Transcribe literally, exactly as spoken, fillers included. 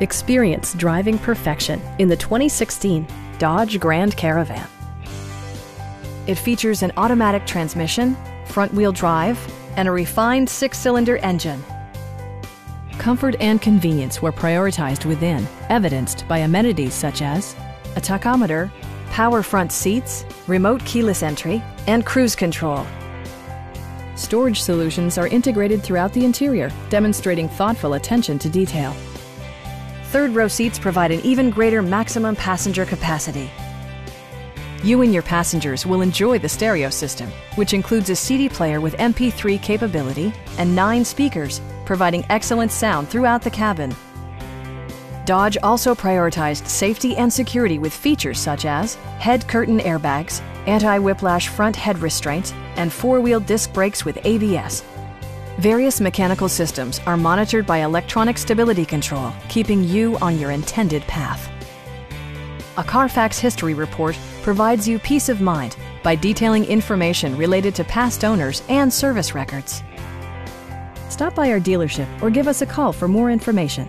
Experience driving perfection in the twenty sixteen Dodge Grand Caravan. It features an automatic transmission, front-wheel drive, and a refined six-cylinder engine. Comfort and convenience were prioritized within, evidenced by amenities such as a tachometer, power front seats, remote keyless entry, and cruise control. Storage solutions are integrated throughout the interior, demonstrating thoughtful attention to detail. Third row seats provide an even greater maximum passenger capacity. You and your passengers will enjoy the stereo system, which includes a C D player with M P three capability and nine speakers, providing excellent sound throughout the cabin. Dodge also prioritized safety and security with features such as head curtain airbags, anti-whiplash front head restraints, and four-wheel disc brakes with A B S. Various mechanical systems are monitored by electronic stability control, keeping you on your intended path. A Carfax history report provides you peace of mind by detailing information related to past owners and service records. Stop by our dealership or give us a call for more information.